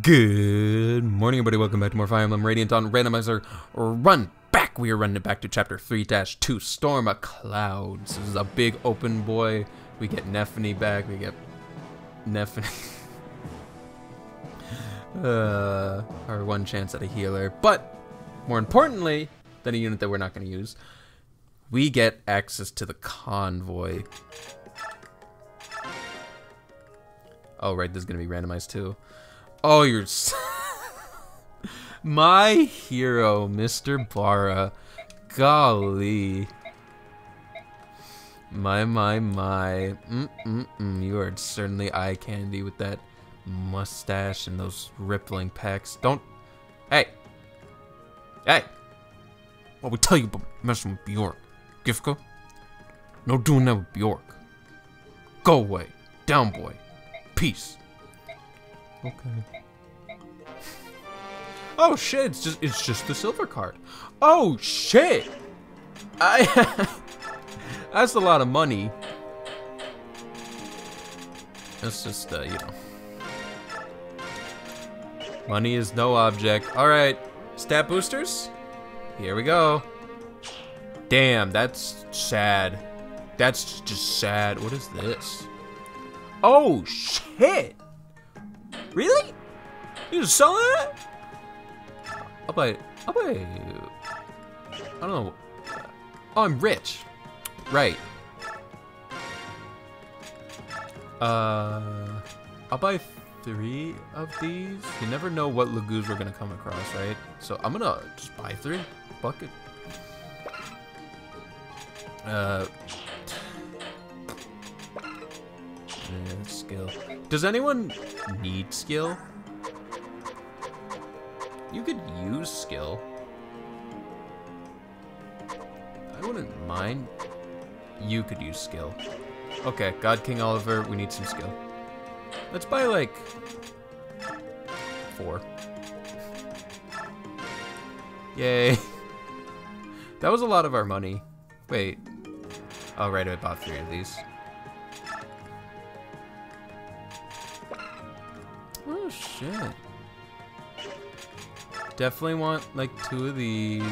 Good morning, everybody. Welcome back to more Fire Emblem Radiant on Randomizer Run Back. We are running it back to Chapter 3-2, Storm of Clouds. This is a big open boy. We get Nephany back. We get Nephany. Our one chance at a healer. But more importantly than a unit that we're not going to use, we get access to the convoy. Oh, right. This is going to be randomized too. Oh, you're my hero, Mr. Bara. Golly. My. You are certainly eye candy with that mustache and those rippling pecs. Don't. Hey. Hey. What we tell you about messing with Bjork, Gifka? No doing that with Bjork. Go away. Down, boy. Peace. Okay. Oh shit, it's just the silver card. Oh shit! That's a lot of money. That's just, you know. Money is no object. Alright, stat boosters? Here we go. Damn, that's sad. That's just sad. What is this? Oh shit! Really? You just selling that? I'll buy. I don't know. Oh, I'm rich. Right. I'll buy 3 of these. You never know what Lagoos we're gonna come across, right? So I'm gonna just buy 3. Bucket. Skill. Does anyone need skill? You could use skill. I wouldn't mind. You could use skill. Okay, God King Oliver, we need some skill. Let's buy like 4. Yay. That was a lot of our money. Wait. Oh, right, I bought 3 of these. Oh shit. Definitely want like 2 of these.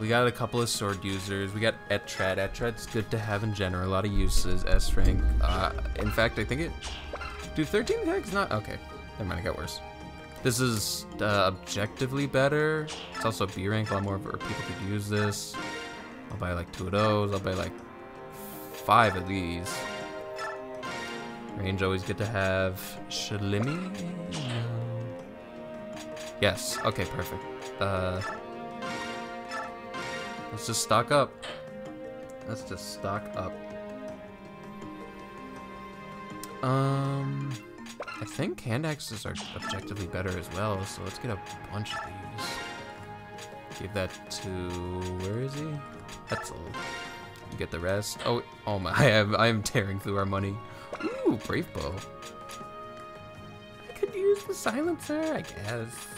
We got a couple of sword users. We got Etrad. Etrad's good to have in general. A lot of uses. S rank. In fact, I think it. Dude, 13 attacks not. Okay. Never mind, it got worse. This is objectively better. It's also B rank. A lot more people could use this. I'll buy like 2 of those. I'll buy like 5 of these. Range always good to have. Shalimi? Yes, okay, perfect. Let's just stock up. Let's just stock up. I think hand axes are objectively better as well, so let's get a bunch of these. Give that to, where is he? Hetzel. Get the rest. Oh, oh my, I am tearing through our money. Ooh, Brave Bow. I could use the silencer, I guess.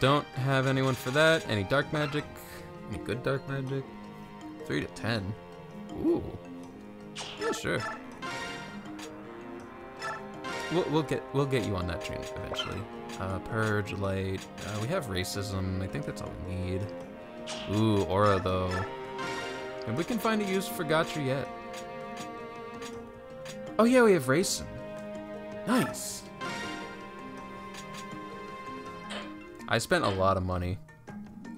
Don't have anyone for that. Any dark magic? Any good dark magic? 3 to 10. Ooh. Yeah, sure. We'll get you on that train eventually. Purge, light. We have racism. I think that's all we need. Ooh, aura though. And we can find a use for Gatra yet. Oh yeah, we have racism. Nice. I spent a lot of money.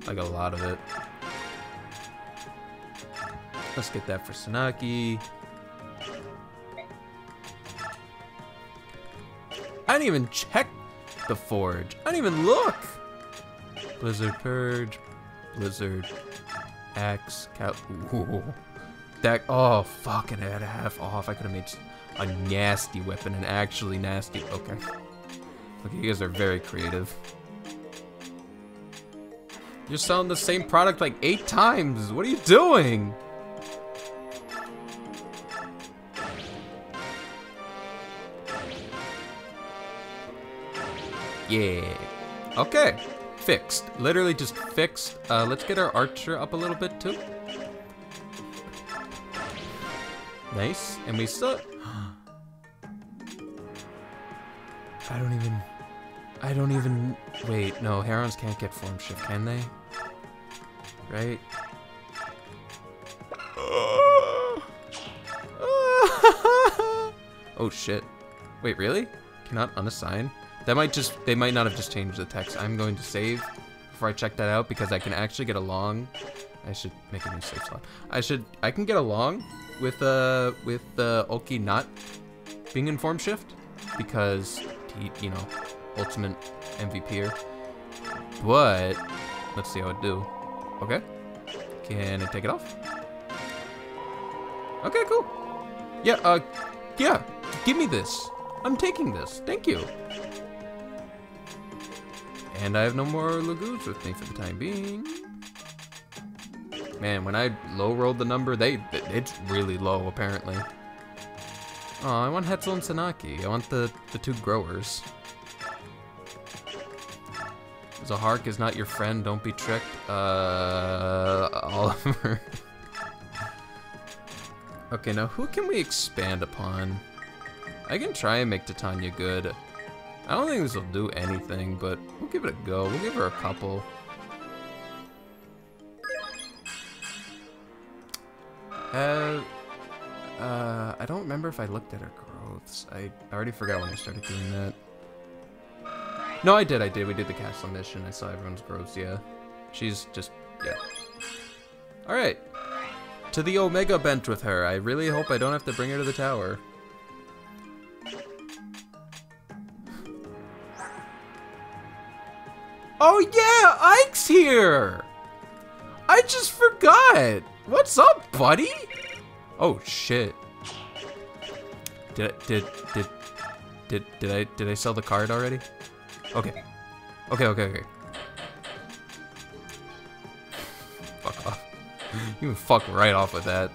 Like a lot of it. Let's get that for Sanaki. I didn't even check the forge. I didn't even look. Blizzard purge, blizzard axe, cow. Ooh, that. Oh fucking, I had half off. I could have made a nasty weapon, an actually nasty. Okay. Look, you guys are very creative. You're selling the same product like 8 times. What are you doing? Yeah. Okay. Fixed. Literally just fixed. Let's get our archer up a little bit too. Nice. And we still... I don't even... Wait, no, herons can't get form shift, can they? Right? Oh shit. Wait, really? Cannot unassign? That might just... They might not have just changed the text. I'm going to save before I check that out because I can actually get along. I should make a new save slot. I can get along with Oki not being in form shift because he, you know, ultimate MVP'er. But let's see how it do. Okay. Can I take it off? Okay, cool. Yeah, yeah. Give me this. I'm taking this. Thank you. And I have no more Lagoons with me for the time being. Man, when I low-rolled the number, it's really low, apparently. Oh, I want Hetzel and Sanaki. I want the two growers. Zahark is not your friend, don't be tricked. Oliver. Okay, now who can we expand upon? I can try and make Titania good. I don't think this will do anything, but we'll give it a go. We'll give her a couple. I don't remember if I looked at her growths. I already forgot when I started doing that. No, I did. We did the castle mission. I saw everyone's growths, yeah. She's just, yeah. Alright. To the Omega Bent with her. I really hope I don't have to bring her to the tower. Oh yeah, Ike's here! I just forgot! What's up, buddy? Oh shit! Did I sell the card already? Okay. Fuck off! You can fuck right off with that.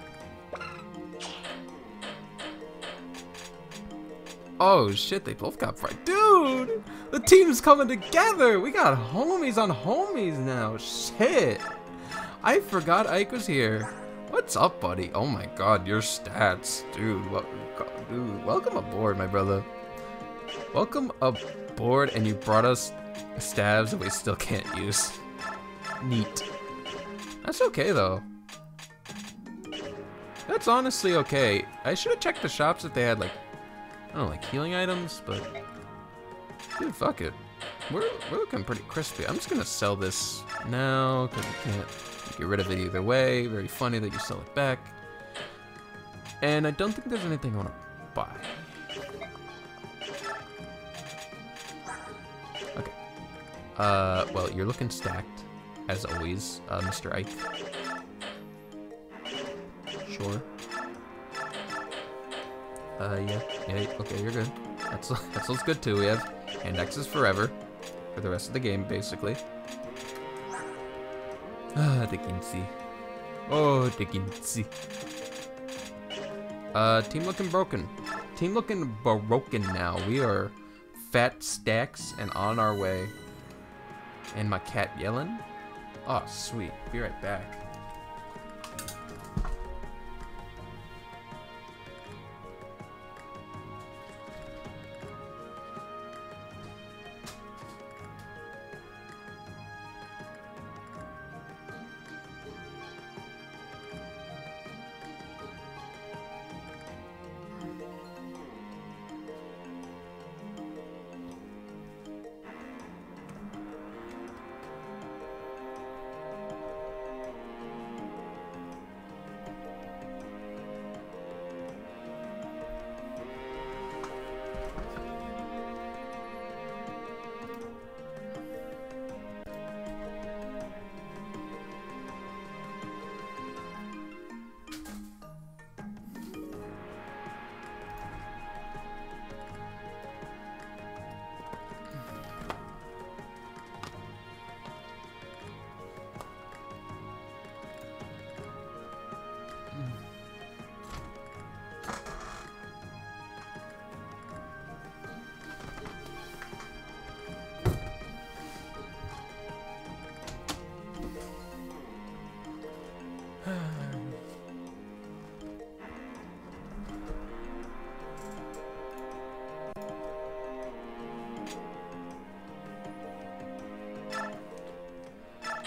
Oh shit! They both got fried, dude. The team's coming together. We got homies on homies now. Shit! I forgot Ike was here. What's up, buddy? Oh my god, your stats. Dude, what, dude, welcome aboard, my brother. Welcome aboard, and you brought us stabs that we still can't use. Neat. That's okay, though. That's honestly okay. I should have checked the shops if they had, like, I don't know, like healing items, but... Dude, fuck it. We're looking pretty crispy. I'm just gonna sell this now, because I can't get rid of it either way. Very funny that you sell it back. And I don't think there's anything I want to buy. Okay. Well, you're looking stacked, as always, Mr. Ike. Sure. Yeah, okay, you're good. Hetzel's good too. We have hand axes forever. For the rest of the game, basically. Ah, Dickinsi. Oh, Dickinsi. Team looking broken. Team looking broken now. We are fat stacks and on our way. And my cat yelling. Oh, sweet. Be right back.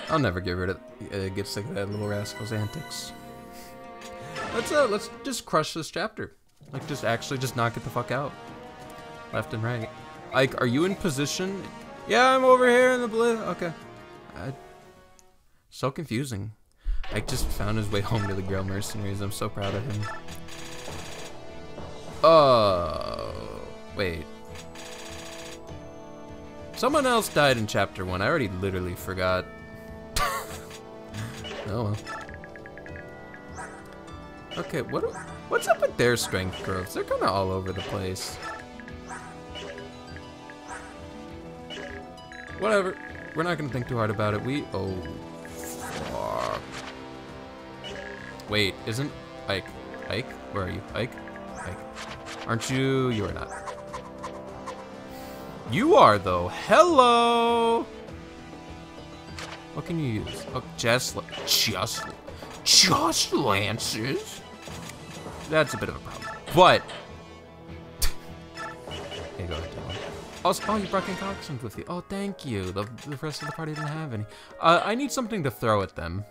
I'll never get rid of get sick of that little rascal's antics. Let's just crush this chapter. Like, just knock it the fuck out. Left and right. Ike, are you in position? Yeah, I'm over here in the blue. Okay. So confusing. Ike just found his way home to the Grail Mercenaries. I'm so proud of him. Wait. Someone else died in chapter 1. I already literally forgot. Oh well. Okay, what's up with their strength growths? They're kind of all over the place. Whatever. We're not gonna think too hard about it. Oh, fuck. Wait, isn't Ike? Ike? Where are you? Ike? Ike? Aren't you? You are not. You are though. Hello. What can you use? Oh, just lances. That's a bit of a problem. But hey, go ahead. Also, oh, you brought concoctions with you. Oh, thank you. The rest of the party didn't have any. I need something to throw at them.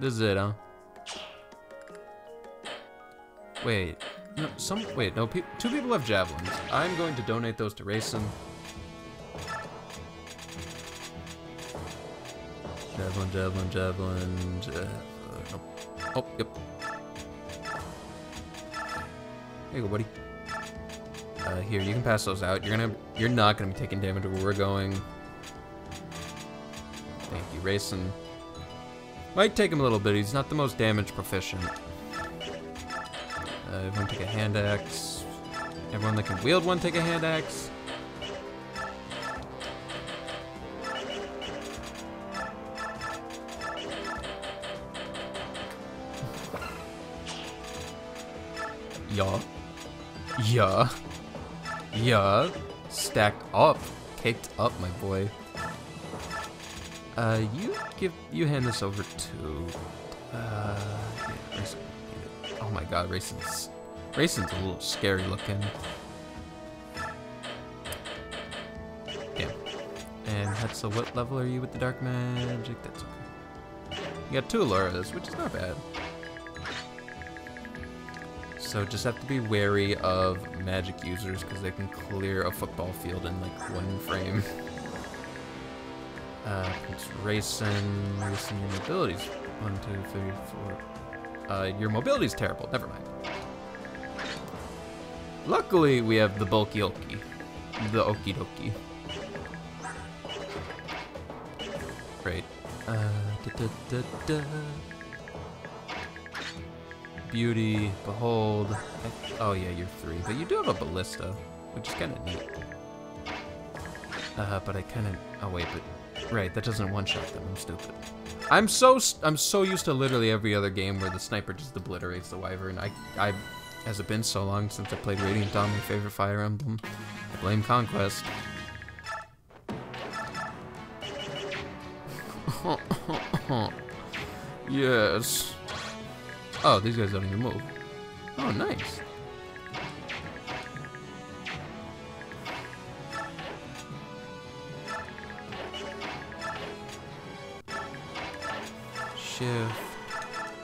This is it, huh? Wait. No, two people have javelins. I'm going to donate those to Racing. Javelin. Oh, yep. There you go, buddy. Here, you can pass those out. You're not gonna be taking damage where we're going. Thank you, Racing. Might take him a little bit. He's not the most damage proficient. Everyone take a hand axe. Everyone that can wield one take a hand axe. Yeah. Stacked up. Caked up, my boy. You hand this over to yeah, Racing. Oh my god, Racing's a little scary looking. Damn. And Hetzel, what level are you with the dark magic? That's okay. You got 2 Alluras, which is not bad. So just have to be wary of magic users because they can clear a football field in like 1 frame. It's Racing, your mobility's 1, 2, 3, 4. Your mobility's terrible, never mind. Luckily we have the bulky okie. The okie dokie. Great. Beauty, behold. Oh yeah, you're 3, but you do have a ballista, which is kind of neat. But I kind of. Oh wait, but right, that doesn't one-shot them. I'm stupid. I'm so used to literally every other game where the sniper just obliterates the wyvern. Has it been so long since I played Radiant Dawn, my favorite Fire Emblem? I blame Conquest. Yes. Oh, these guys don't even move. Oh, nice. Shift.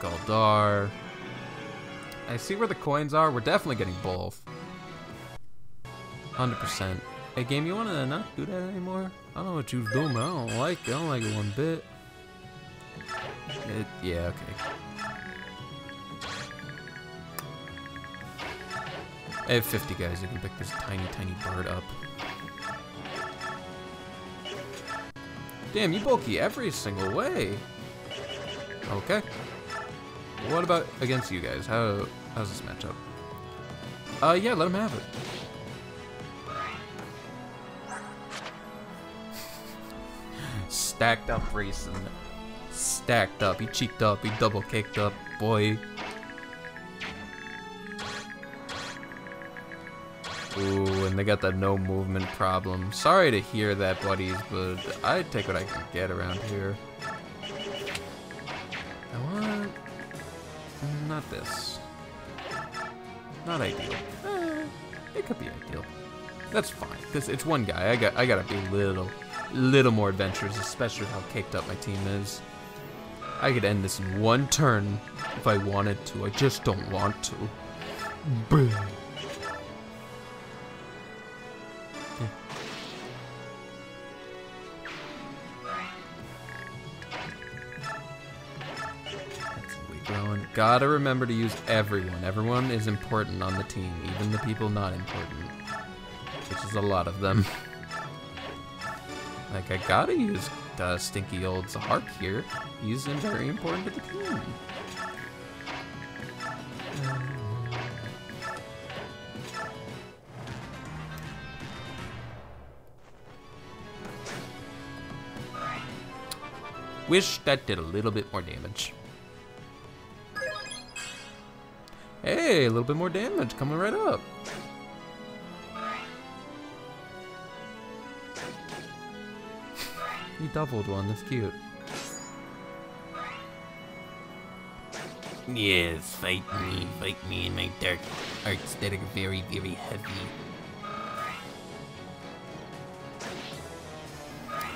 Galdar. I see where the coins are. We're definitely getting both. 100%. Hey, game, you wanna not do that anymore? I don't know what you're doing, but I don't like it one bit. Yeah, okay. I have 50 guys, you can pick this tiny bird up. Damn, you bulky every single way. Okay. What about against you guys? How's this matchup? Yeah, let him have it. Stacked up Racing. Stacked up, he cheeked up, he double caked up, boy. Ooh, and they got that no movement problem. Sorry to hear that, buddies, but I take what I can get around here. I want... not this. Not ideal. It could be ideal. That's fine, because it's one guy. I gotta be little little more adventurous, especially with how caked up my team is. I could end this in one turn if I wanted to. I just don't want to. Boom. Gotta remember to use everyone. Everyone is important on the team, even the people not important, which is a lot of them. Like, I gotta use the stinky old Zahark here. He's very important to the team. Wish that did a little bit more damage. Hey, a little bit more damage coming right up. He doubled one, that's cute. Yes, fight me in my dark arts that are very, very heavy.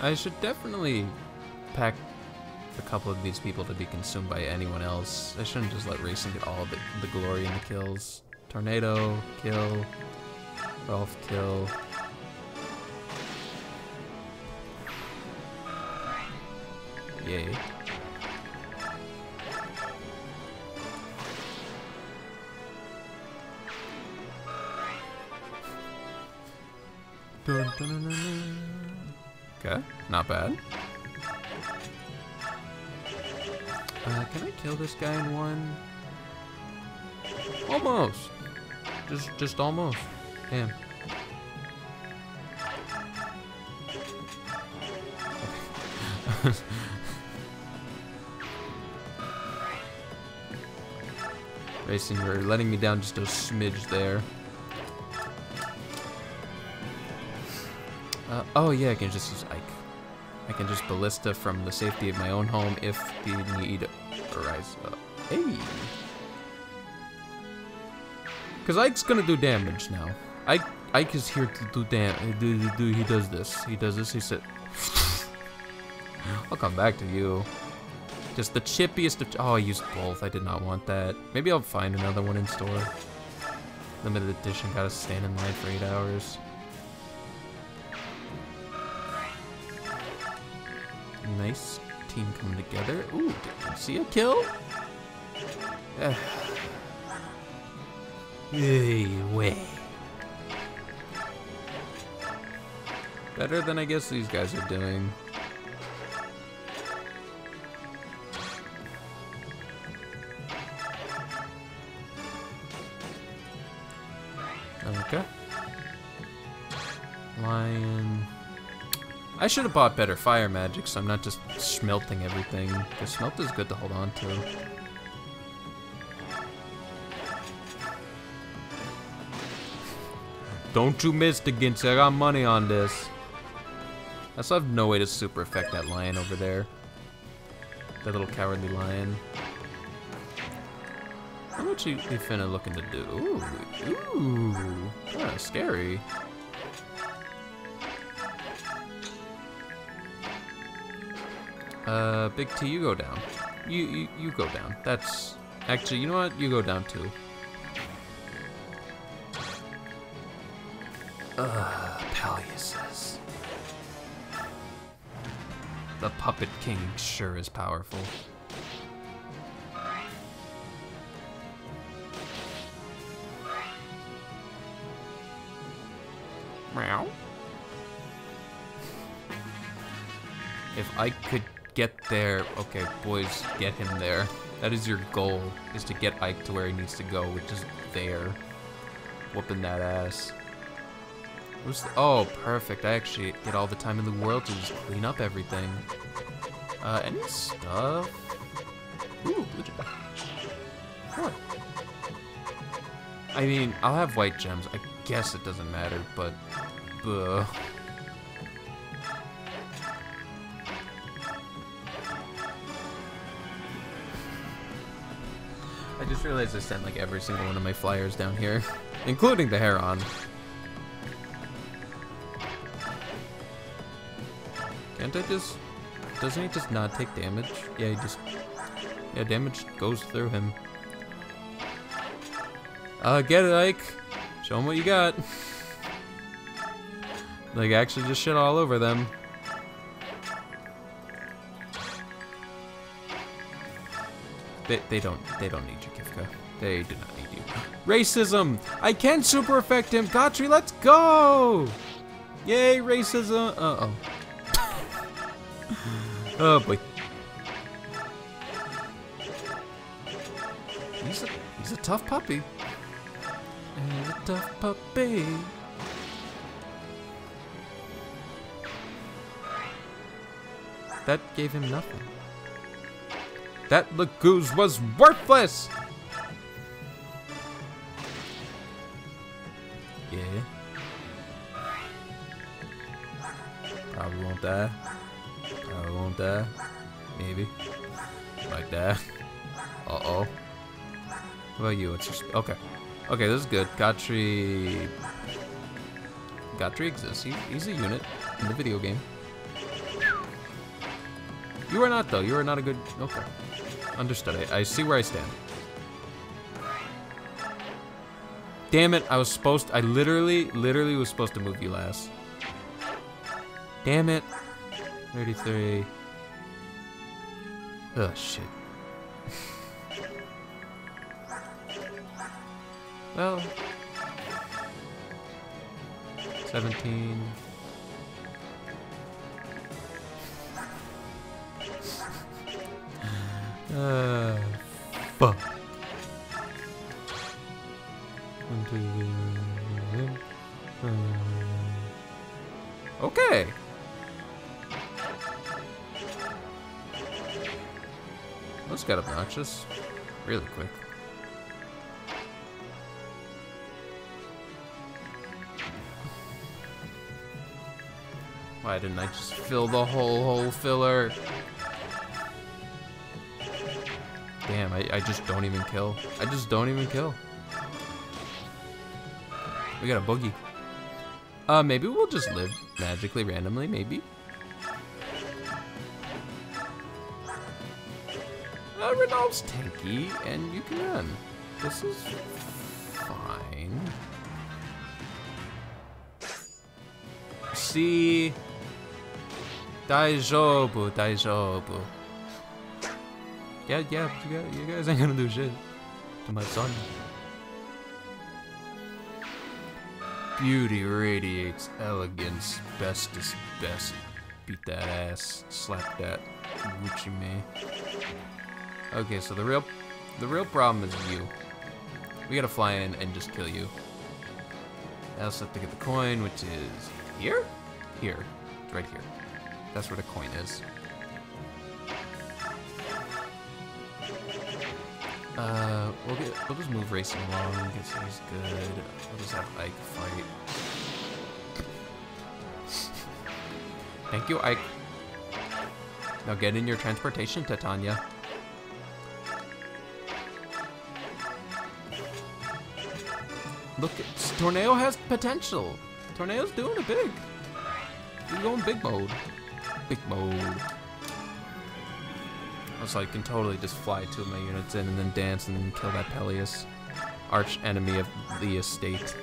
I should definitely pack a couple of these people to be consumed by anyone else. I shouldn't just let racing get all the glory and the kills. Tornado, kill. Rolf, kill. Yay. Okay, not bad. Can I kill this guy in one? Almost. Just almost. Damn. Racing, you're letting me down just a smidge there. Oh yeah, I can just use Ike. I can just ballista from the safety of my own home if the need arises. Hey! Because Ike's gonna do damage now. Ike is here to do damage. He does this. He does this. He said, I'll come back to you. Just the chippiest of. Oh, I used both. I did not want that. Maybe I'll find another one in store. Limited edition. Gotta stand in line for 8 hours. Nice team coming together. Ooh, did you see a kill? Way. Better than I guess these guys are doing. Okay. Lion. I should have bought better fire magic, so I'm not just smelting everything. Because smelt is good to hold on to. Don't you miss the Ginsu, I got money on this. I still have no way to super affect that lion over there. That little cowardly lion. How much are you finna looking to do? Ooh, ooh, kinda scary. Big T, you go down. You go down. That's actually, you know what? You go down too. Palliuses. The Puppet King sure is powerful. Meow. If I could. Get there. Okay, boys, get him there. That is your goal, is to get Ike to where he needs to go, which is there. Whooping that ass. Oh, perfect. I actually get all the time in the world to just clean up everything. Any stuff? Ooh, blue gem. Huh. I mean, I'll have white gems. I guess it doesn't matter, but... Buh. I just realized I sent like every single one of my flyers down here, including the Heron. Can't I just... Doesn't he just not take damage? Yeah, he just... Yeah, damage goes through him. Get it, Ike! Show him what you got! Like, actually just shit all over them. They don't need you, Kifka. They do not need you. Racism! I can super affect him! Gotri, let's go! Yay, racism! Uh-oh. Oh, boy. He's a tough puppy. He's a tough puppy. That gave him nothing. That Lagooz was worthless! Yeah. Probably won't die. Probably won't die. Maybe. Might die. Uh-oh. What about you? It's just... Okay. Okay, this is good. Gotri... Gotri exists. He's a unit in the video game. You are not, though. You are not a good... Okay. Understood. I see where I stand. Damn it, I was supposed to... I literally was supposed to move you last. Damn it. 33. Oh, shit. Well... 17... Fuck. Okay. Those got obnoxious really quick. Why didn't I just fill the whole filler? Damn, I just don't even kill. I just don't even kill. We got a boogie. Maybe we'll just live magically, randomly, maybe. Renault's tanky, and you can run. This is fine. See? Daijoubu, daijoubu. Yeah, you guys ain't gonna do shit to my son. Beauty radiates elegance, best is best. Beat that ass, slap that, Gucci me. Okay, so the real problem is you. We gotta fly in and just kill you. I also have to get the coin, which is here? Here, it's right here. That's where the coin is. We'll just move racing along, because he's good. We'll just have Ike fight. Thank you, Ike. Now get in your transportation, Titania. Look, Tornado has potential. Tornado's doing it big. We're going big mode. Big mode. So I can totally just fly two of my units in and then dance and then kill that Peleus. Arch enemy of the estate.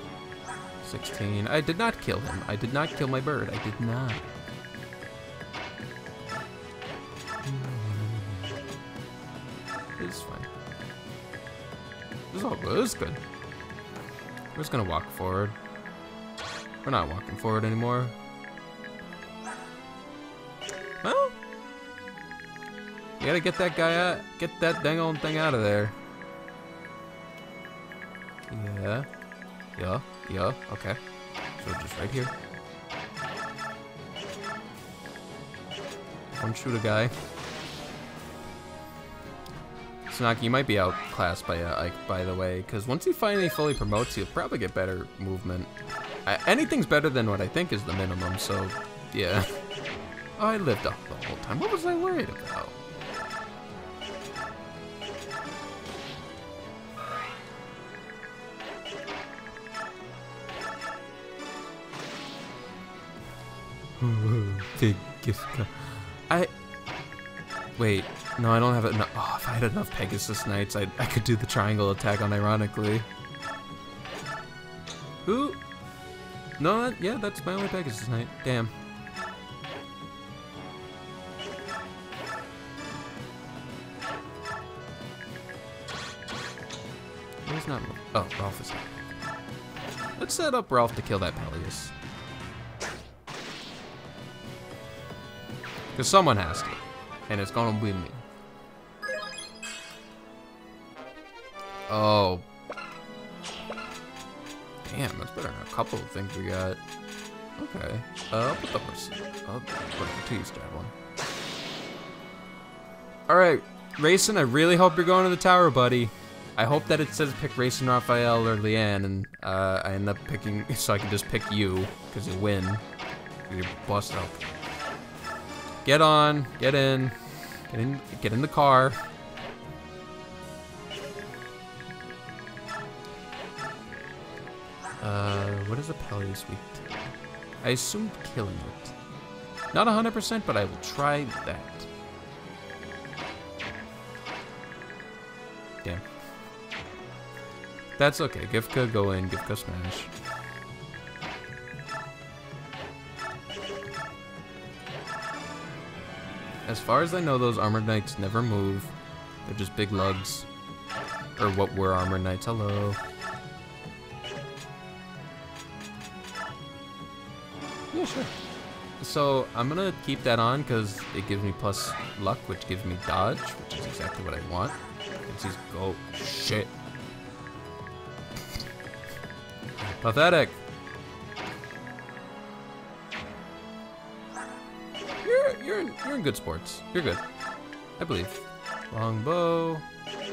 16. I did not kill him. I did not kill my bird. I did not. It's fine. This is all good. It's good. We're just gonna walk forward. We're not walking forward anymore. Well, you gotta get that guy out, get that dang old thing out of there. Yeah, okay. So just right here. Don't shoot a guy. Tsunaki, you might be outclassed by Ike, by the way, because once he finally fully promotes, he'll probably get better movement. Anything's better than what I think is the minimum, so yeah. Oh, I lived up the whole time. What was I worried about? Big gift card. Wait, no, I don't have enough. Oh, if I had enough Pegasus Knights, I could do the triangle attack unironically. Ooh. No, yeah, that's my only Pegasus Knight. Damn. Where's not... Oh, Ralph is up. Let's set up Ralph to kill that Peleus. Because someone has to. And it's gonna be me. Oh. Damn, that's better than a couple of things we got. Okay. I'll put the horse. I'll put it to you, Straddle. Alright, Rayson, I really hope you're going to the tower, buddy. I hope that it says pick Rayson, Raphael, or Leanne, and I end up picking, so I can just pick you, because you win. You're busted up. Get on, get in the car. What is a Peleus weak to? I assumed killing it. Not 100%, but I will try that. Damn. That's okay. Gifka, go in. Gifka, smash. As far as I know, those armored knights never move. They're just big lugs. Or what were armored knights. Hello. Yeah, sure. So, I'm gonna keep that on because it gives me plus luck, which gives me dodge, which is exactly what I want. Let's just go. Shit. Pathetic. You're in good sports. You're good. I believe. Longbow.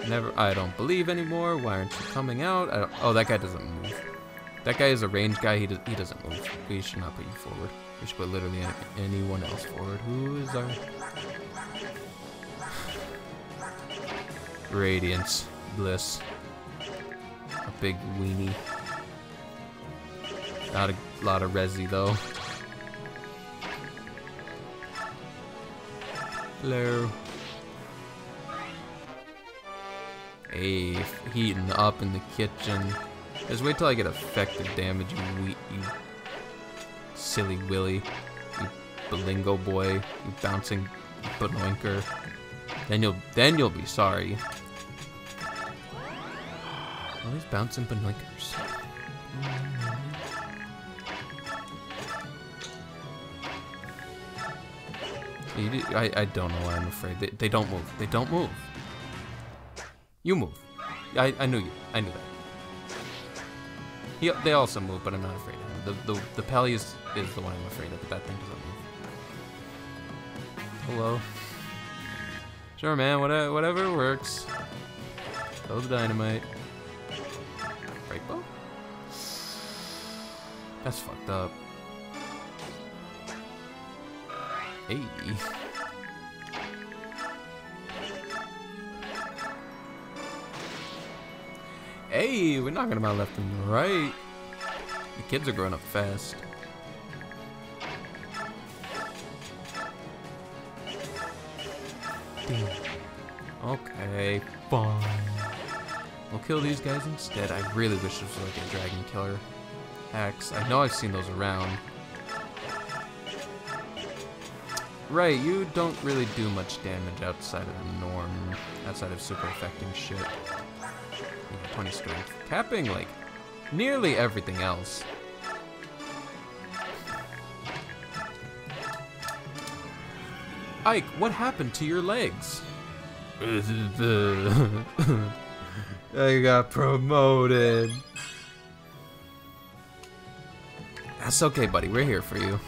Never. I don't believe anymore. Why aren't you coming out? I don't, oh, that guy doesn't move. That guy is a range guy. He doesn't move. We should not put you forward. We should put literally anyone else forward. Who is our Radiance Bliss? A big weenie. Not a lot of resi though. Hello. Hey, heating up in the kitchen. Just wait till I get effective damage, you silly willy. You bilingo boy. You bouncing banoinker. Then you'll be sorry. All these bouncing banoinkers. I don't know why I'm afraid. They don't move. They don't move. You move. I knew you. I knew that. They also move, but I'm not afraid of them. The Peleus is the one I'm afraid of, but that thing doesn't move. Hello. Sure, man. Whatever works. Throw the dynamite. Right bow? That's fucked up. Hey. Hey, we're knocking about left and right. The kids are growing up fast. Damn. Okay, fine. We'll kill these guys instead. I really wish this was like a dragon killer axe. I know I've seen those around. Right, you don't really do much damage outside of the norm, outside of super affecting shit. 20 strength. Capping, like, nearly everything else. Ike, what happened to your legs? I got promoted. That's okay, buddy. We're here for you.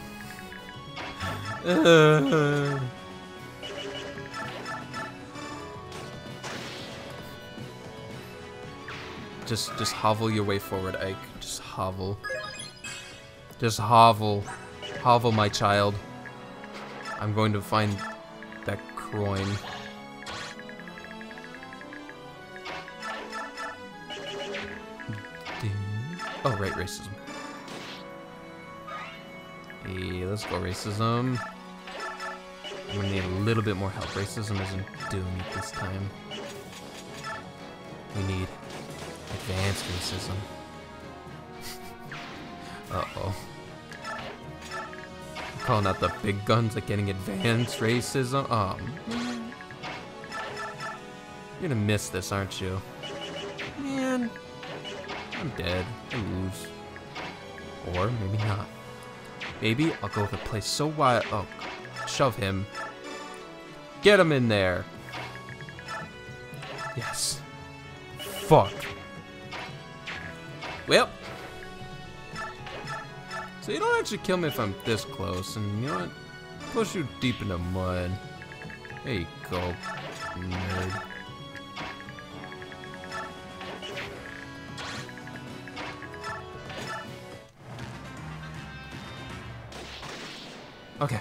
Just hovel your way forward, Ike. Just hovel. Just hovel. Hovel, my child. I'm going to find that coin. Oh, right, racism. Hey, let's go racism. I'm gonna need a little bit more help. Racism isn't doing it this time. We need advanced racism. Uh-oh. I'm calling out the big guns at getting advanced racism. Oh. You're gonna miss this, aren't you? Man. I'm dead. I lose. Or maybe not. Maybe I'll go with a place so wide. Oh, shove him. Get him in there. Yes. Fuck. Well. So you don't actually kill me if I'm this close, and you know what? Push you deep in the mud. There you go, nerd. Okay,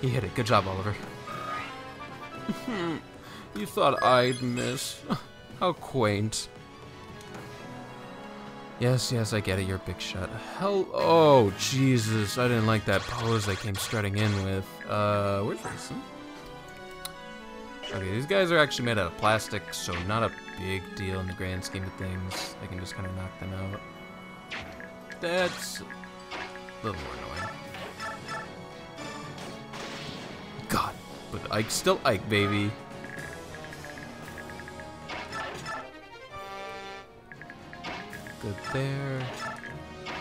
he hit it. Good job, Oliver. You thought I'd miss. How quaint. Yes, yes, I get it. You're a big shot. Hell, oh, Jesus. I didn't like that pose I came strutting in with. Where's this one? Okay, these guys are actually made out of plastic, so not a big deal in the grand scheme of things. I can just kind of knock them out. That's a little more annoying. God, but Ike still Ike, baby. Good there.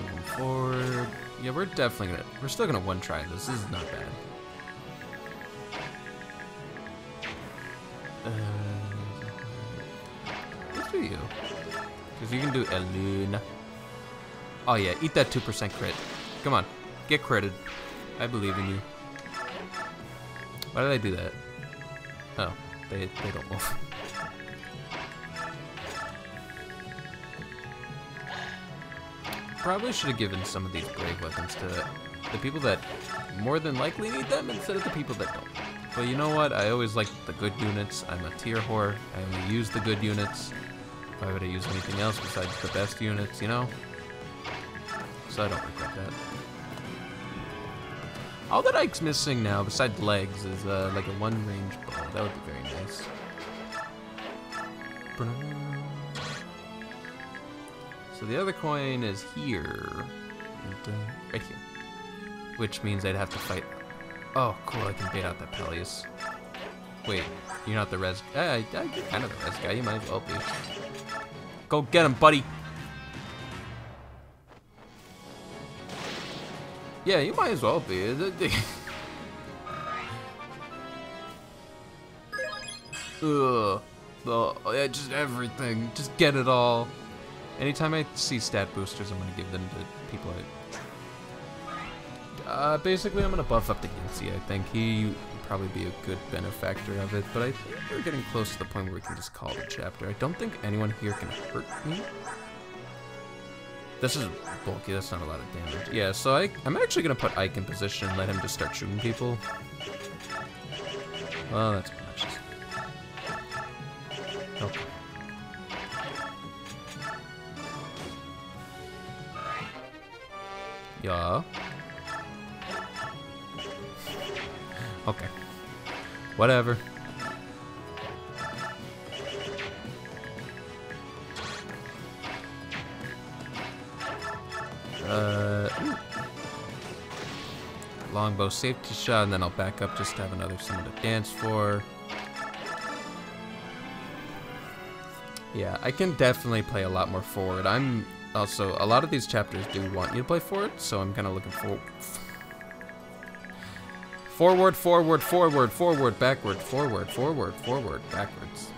Moving forward. Yeah, we're definitely gonna. We're still gonna one try this. This is not bad. Let's do you, because you can do Elune. Oh yeah, eat that 2% crit. Come on, get critted. I believe in you. Why did I do that? Oh, they don't move. Probably should have given some of these brave weapons to the people that more than likely need them instead of the people that don't. But you know what? I always like the good units. I'm a tier whore. I only use the good units. Why would I use anything else besides the best units, you know? So I don't regret that. All that Ike's missing now, besides legs, is like a one-range ball. That would be very nice. So the other coin is here, and, right here, which means I'd have to fight. Oh, cool! I can bait out that Peleus. Wait, you're not the res. You're kind of the res guy. You might as well be. Go get him, buddy. Yeah, you might as well be. Ugh. Yeah, just everything. Just get it all. Anytime I see stat boosters, I'm gonna give them to people I... basically, I'm gonna buff up the Gincy, I think. He would probably be a good benefactor of it, but I think we're getting close to the point where we can just call the chapter. I don't think anyone here can hurt me. This is bulky, that's not a lot of damage. Yeah, so I'm actually going to put Ike in position and let him just start shooting people. Well, that's precious. Okay. Yeah. Okay. Whatever. Longbow safety shot, and then I'll back up just to have another someone to dance for. Yeah, I can definitely play a lot more forward. I'm also, a lot of these chapters do want you to play forward, so I'm kind of looking for forward, forward, forward, forward, backward, forward, forward, forward, backwards.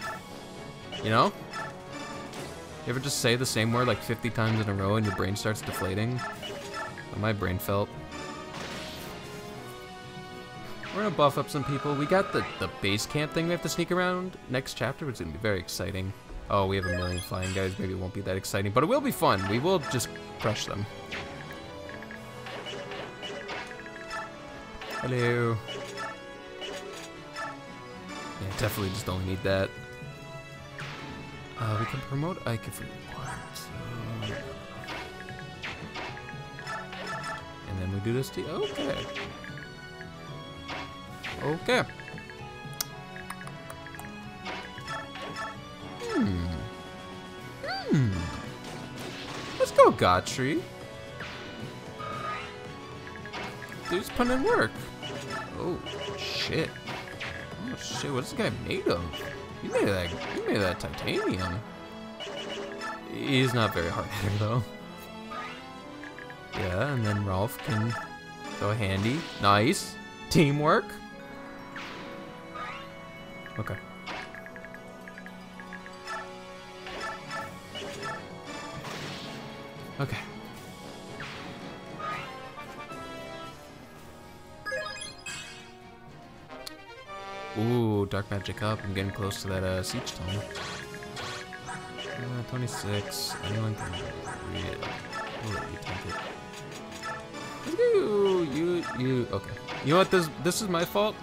You know? You ever just say the same word like 50 times in a row and your brain starts deflating? Well, my brain felt. We're gonna buff up some people. We got the base camp thing we have to sneak around next chapter, which is gonna be very exciting. Oh, we have a million flying guys. Maybe it won't be that exciting, but it will be fun. We will just crush them. Hello. Yeah, definitely just don't need that. We can promote Ike if we want. And then we do this to. Okay. Okay. Let's go, Godtree. Dude's putting in work. Oh, shit. Oh, shit, what's this guy made of? He made of that titanium. He's not very hard-headed, though. Yeah, and then Ralph can go handy. Nice. Teamwork. Okay. Okay. Ooh, Dark Magic up. I'm getting close to that siege tunnel. 26. Anyone can read it. Oh, you take it. You okay. You know what, this is my fault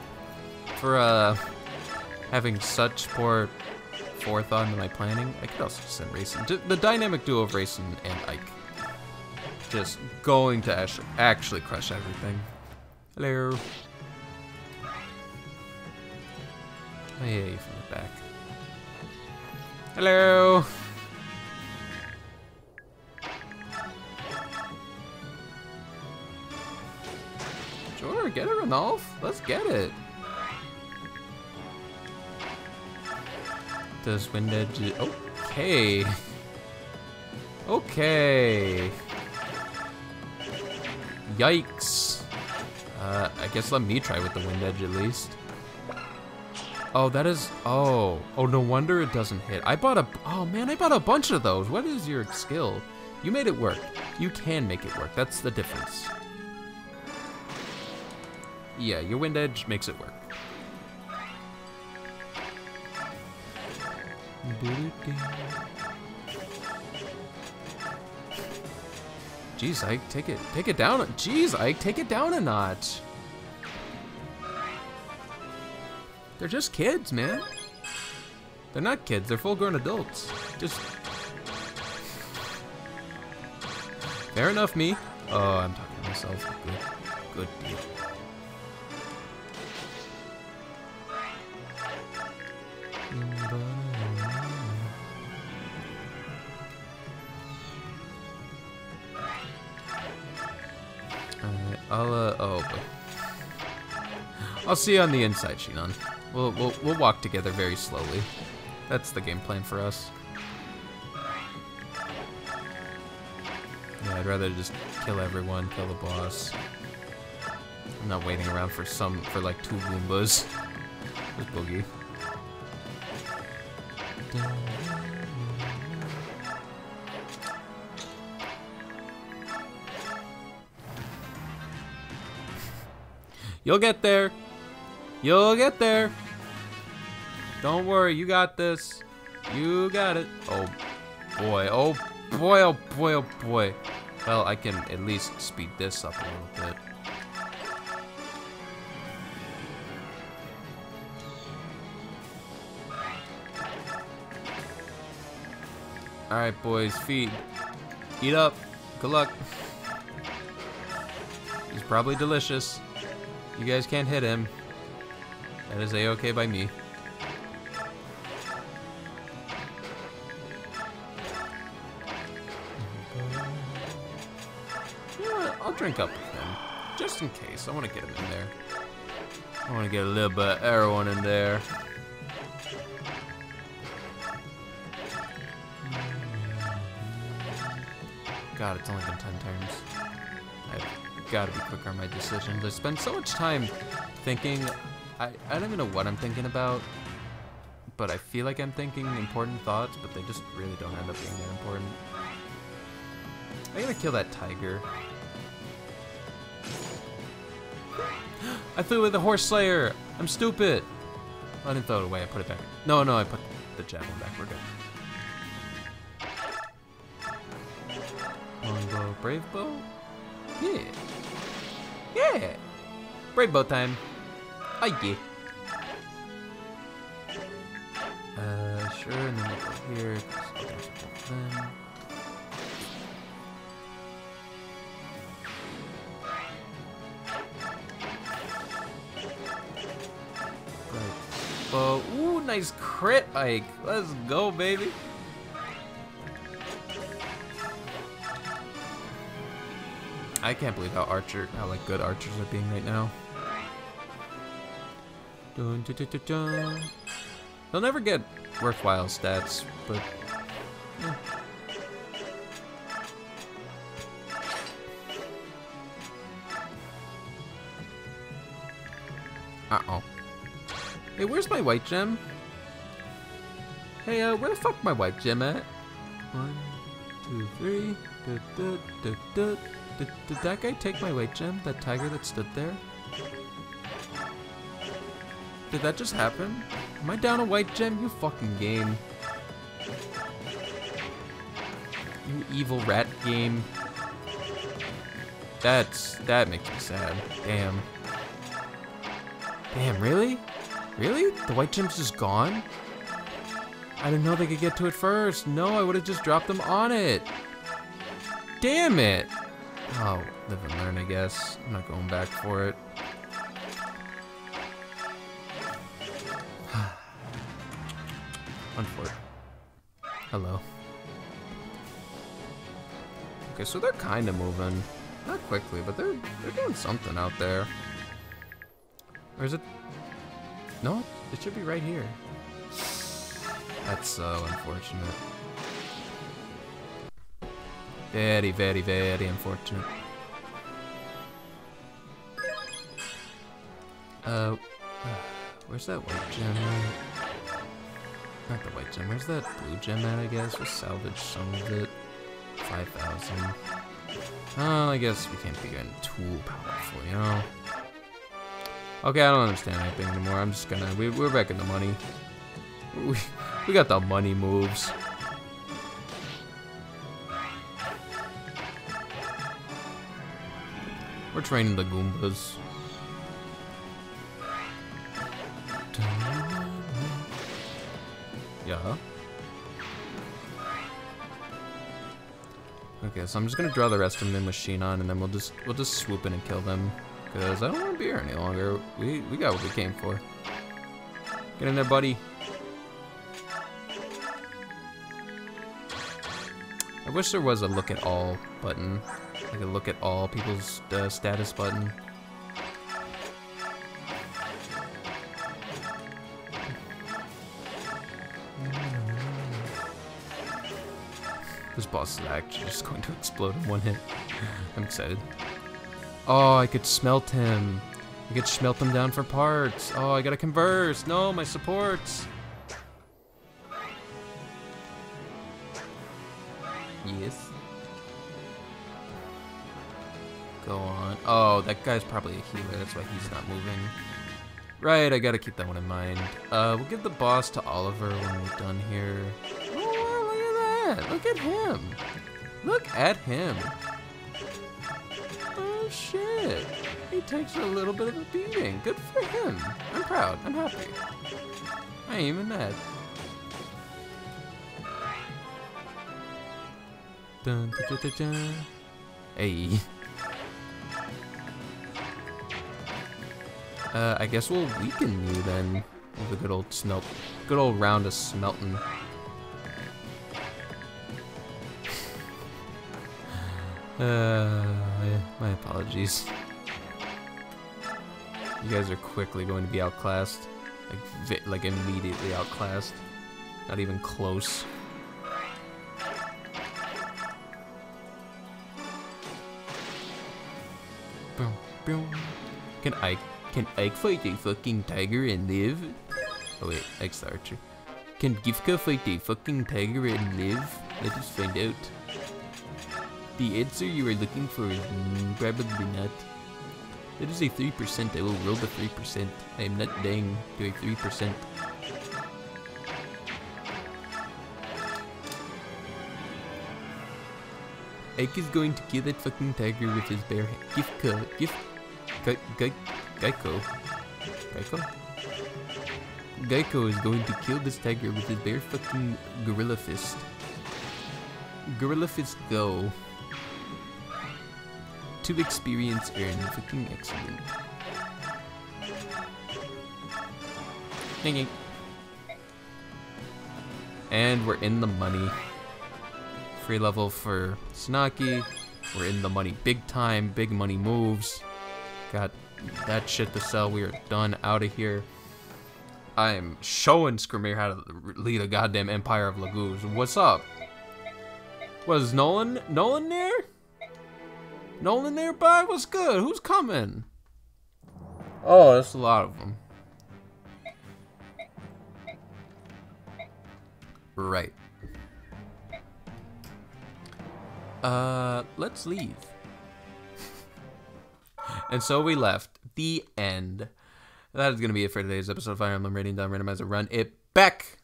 for having such poor forethought into my planning. I could also just send Racing. The dynamic duo of Racing and Ike. Just going to actually crush everything. Hello. Oh yeah, you from the back. Hello. Sure, get it, Ranulph. Let's get it. Does Wind Edge... Okay. Okay. Yikes. I guess let me try with the Wind Edge at least. Oh, that is... Oh. Oh, no wonder it doesn't hit. I bought a... Oh, man, I bought a bunch of those. What is your skill? You made it work. You can make it work. That's the difference. Yeah, your Wind Edge makes it work. Jeez, Ike, take it down. Jeez, Ike, take it down a notch. They're just kids, man. They're not kids. They're full-grown adults. Just fair enough, me. Oh, I'm talking to myself. Good deal. I'll see you on the inside, Shinon. We'll walk together very slowly. That's the game plan for us. Yeah, I'd rather just kill everyone, kill the boss. I'm not waiting around for like 2 Goombas. There's Boogie. You'll get there. You'll get there. Don't worry, you got this. You got it. Oh boy, oh boy, oh boy, oh boy. Well, I can at least speed this up a little bit. Alright boys, feed. Eat up. Good luck. He's probably delicious. You guys can't hit him. That is A-okay by me. Yeah, I'll drink up with him. Just in case. I want to get him in there. I want to get a little bit of heroin in there. God, it's only been 10 turns. Gotta be quicker on my decisions. I spend so much time thinking. I don't even know what I'm thinking about, but I feel like I'm thinking important thoughts, but they just really don't end up being that important. I gotta kill that tiger. I flew with the horse slayer. I'm stupid. I didn't throw it away. I put it back. No, I put the javelin back. We're good. Longbow, brave bow. Yeah. Yeah! Brave bow time. Oh yeah. Sure, and then we'll go here. Brave bow. Ooh, nice crit, Ike. Let's go, baby. I can't believe how good archers are being right now. Dun, dun, dun, dun, dun. They'll never get worthwhile stats, but yeah. Uh-oh. Hey, where's my white gem? Hey, where the fuck my white gem at? 1, 2, 3. Da, da, da, da. Did that guy take my white gem? That tiger that stood there? Did that just happen? Am I down a white gem? You fucking game. You evil rat game. That makes me sad. Damn. Damn, really? Really? The white gem's just gone? I didn't know they could get to it first. No, I would have just dropped them on it. Damn it! Oh, live and learn, I guess. I'm not going back for it. Unfortunate. Hello. Okay, so they're kind of moving. Not quickly, but they're doing something out there. Or is it? No, it should be right here. That's so unfortunate. Very, very, very unfortunate. Where's that white gem at? Not the white gem, where's that blue gem at, I guess? We'll salvage some of it. 5,000. Oh, I guess we can't be getting too powerful, you know? Okay, I don't understand anything anymore. I'm just gonna... We're back in the money. We got the money moves. We're training the Goombas. Yeah. Okay, so I'm just gonna draw the rest of them in machine on, and then we'll just swoop in and kill them. Because I don't want to be here any longer. We got what we came for. Get in there, buddy. I wish there was a look at all button. Like a look at all people's status button. This boss is actually just going to explode in one hit. I'm excited. Oh, I could smelt him. I could smelt them down for parts. Oh, I gotta converse. No, my supports. Yes. Go on. Oh, that guy's probably a healer. That's why he's not moving. Right, I gotta keep that one in mind. We'll give the boss to Oliver when we're done here. Oh, look at that. Look at him. Look at him. Shit, he takes a little bit of a beating. Good for him. I'm proud. I'm happy. I ain't even mad. Dun, dun, dun, dun, dun. Hey. I guess we'll weaken you then with a good old smelt, good old round of smelting. My apologies. You guys are quickly going to be outclassed. Like immediately outclassed. Not even close. Boom, boom. Can Ike fight a fucking tiger and live? Oh wait, Ike's the archer. Can Gifka fight a fucking tiger and live? Let us find out. The answer you are looking for is probably not. That is a 3%. I will roll the 3%. I am not dying to a 3%. Ike is going to kill that fucking tiger with his bare hand. Geico is going to kill this tiger with his bare fucking gorilla fist. Gorilla fist go. 2 experience earned. Fucking excellent. Ding-ing. And we're in the money. Free level for Tsunaki. We're in the money big time, big money moves. Got that shit to sell. We are done, out of here. I am showing Skrymir how to lead a goddamn empire of Lagoos. What's up? Was Nolan there? Nolan nearby? What's good? Who's coming? Oh, that's a lot of them. Right. Let's leave. And so we left. The end. That is going to be it for today's episode of Fire Emblem Radiant Dawn Randomizer. Run it back!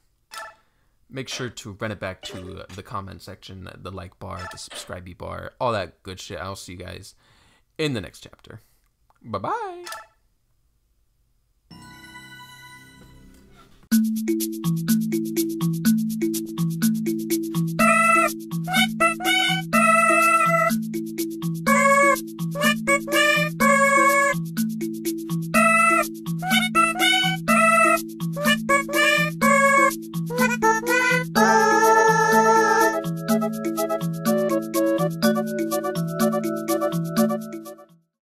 Make sure to run it back to the comment section, the like bar, the subscribe bar, all that good shit. I'll see you guys in the next chapter. Bye-bye!